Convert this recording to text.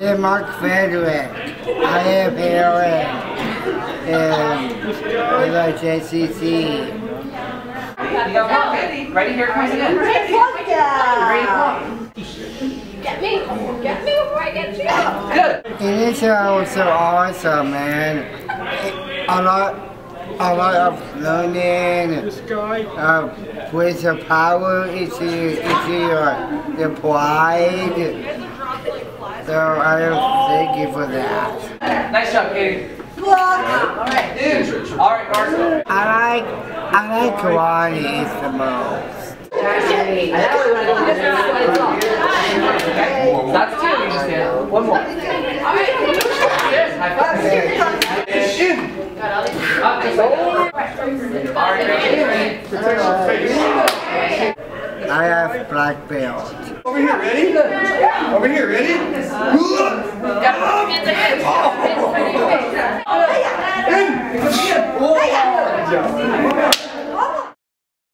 Mark Frederick, I am here about JCC. Ready? Ready? Here comes it in. Get me before I get you. Good. It is so awesome, man. A lot of learning. With the power, it's your pride. So thank you for that. Nice job, Katie. All right, dude. All right, Marco. I like karate the most. That's two. We just did one more. All right. I have black belt. Over here, ready? Yeah. Over here, ready? Yeah.